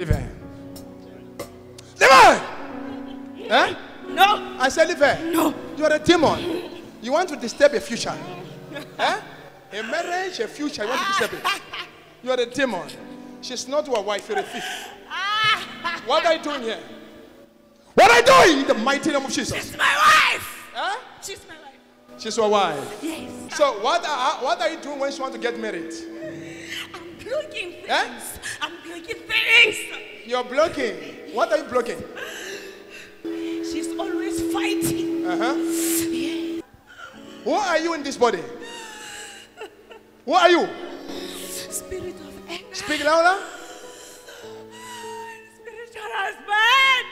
Leave her. Eh? No. I said, leave her. No. You are a demon. You want to disturb your future. Eh? A marriage, a future, you want to disturb it. You are a demon. She's not your wife, you're a thief. What are you doing here? What are you doing in the mighty name of Jesus? She's my wife. Eh? She's my wife. She's your wife. Yes. So what are you doing when she wants to get married? I'm blocking things. Eh? I'm blocking things. You're blocking. What are you blocking? She's always fighting. Yes. What are you in this body? What are you? Spirit of anger. Speak louder. Spiritual husband.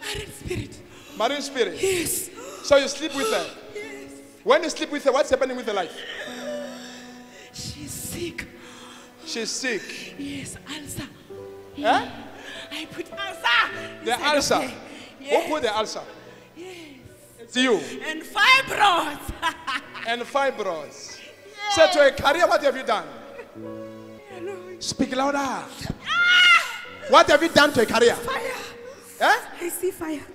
Marine spirit. Marine spirit. Yes. So you sleep with her. Yes. When you sleep with her, what's happening with her life? She's sick. She's sick. Yes. Answer. Huh? I put answer. The answer. Okay. Yes. Who put the answer? Yes. It's you. And fibroids. And fibroids. Say to a career, what have you done? Hello. Speak louder. What have you done to a career? Fire. Eh? I see fire.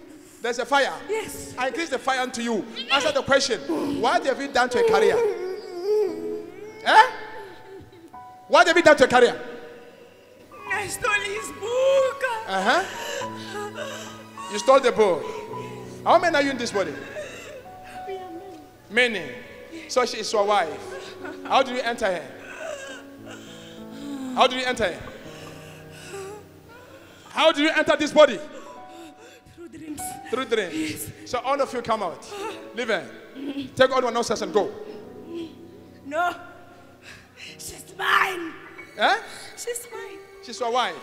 There's a fire? Yes. I increase the fire unto you. Answer the question. What have you done to a career? Eh? What have you done to a career? I stole his book. You stole the book. How many are you in this body? We are many. Many. So she is your wife. How do you enter her? How do you enter her? How do you enter this body? Through dreams. Through dreams. Yes. So all of you come out. Leave her. Take all one nonsense and go. No. She's mine. Eh? She's mine. She's your wife.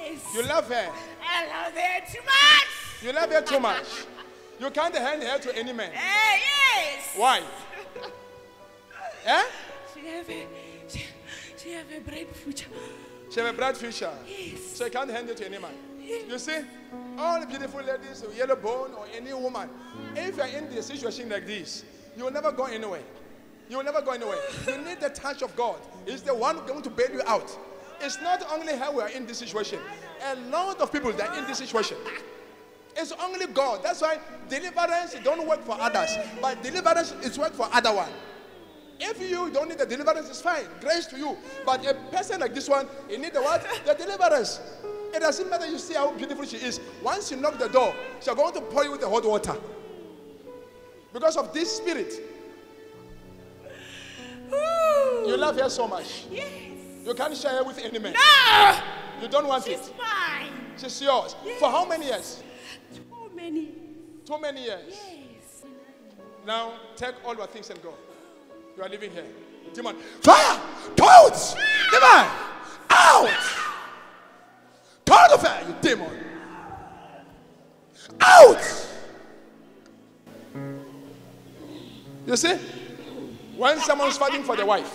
Yes. You love her. I love her too much. You love her too much. You can't hand her to any man. Yes. Why? Eh? She have a bright future. She have a bright future. Yes. So you can't hand it to any man. Yes. You see, all the beautiful ladies, yellow bone or any woman, if you are in the situation like this, you will never go anywhere. You will never go anywhere. You need the touch of God. He's the one going to bail you out. It's not only how we are in this situation. A lot of people that are in this situation. It's only God. That's why deliverance don't work for others, but deliverance is work for other one. If you don't need the deliverance, it's fine. Grace to you. But a person like this one, you need the what? The deliverance. It doesn't matter you see how beautiful she is. Once you knock the door, she's going to pour you with the hot water. Because of this spirit. Ooh. You love her so much. Yes. You can't share her with any man. No! You don't want it. She's mine. She's yours. Yes. For how many years? Too many. Too many years? Yes. Now, take all your things and go. You are living here. Demon. Fire! Out! Demon! Out! Out of her, you demon! Out! You see? When someone's fighting for their wife.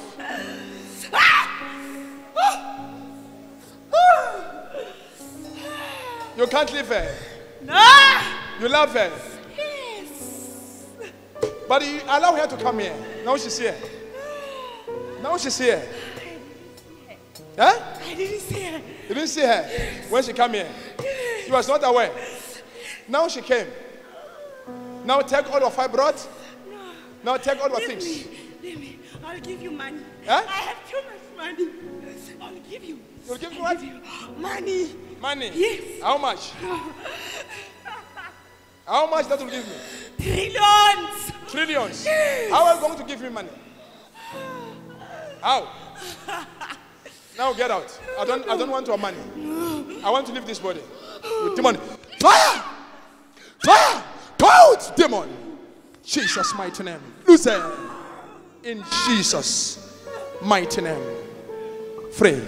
You can't leave her. No! You love her. But you allow her to come here. Now she's here. Now she's here. Huh? I didn't see her. You didn't see her? Yes. When she came here? Yes. She was not aware. Now she came. Now take all of I brought. No. Now take all of things. Leave me. I'll give you money. Huh? I have too much money. I'll give you. You'll give me what? Give you money. Money? Yes. How much? How much that will give me? Trillions. Trillions. Yes. How are you going to give me money? How? Now get out. I don't want your money. I want to leave this body. You demon. Fire! Fire! Cold demon. Jesus' mighty name. Loosen. In Jesus' mighty name. Free.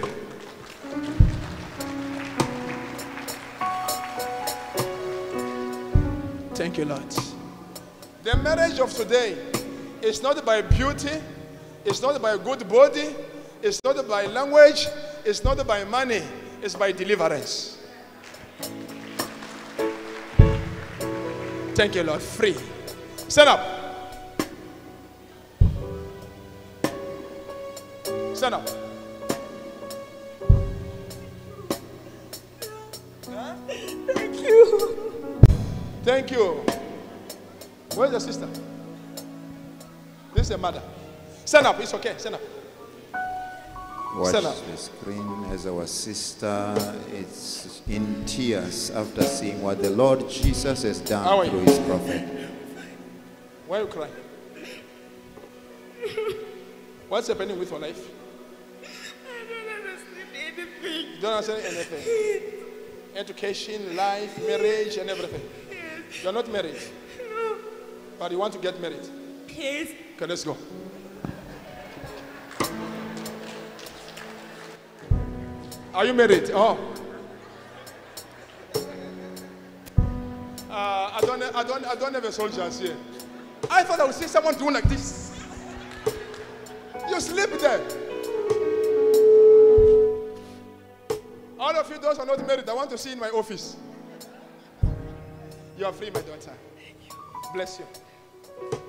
Thank you, Lord. The marriage of today is not by beauty, it's not by a good body, it's not by language, it's not by money, it's by deliverance. Thank you, Lord. Free. Stand up. Stand up. Thank you. Thank you. Where's the sister? This is a mother. Stand up. It's okay. Stand up. Watch the screen as our sister is in tears after seeing what the Lord Jesus has done through his prophet. Why are you crying? What's happening with your life? I don't understand anything. You don't understand anything? Education, life, marriage, and everything. Yes. You're not married. No. But you want to get married. Yes. Okay, let's go. Are you married? Oh. I don't have a soldiers here. I thought I would see someone doing like this. You sleep there. All of you, those who are not married, I want to see in my office. You are free, my daughter. Bless you.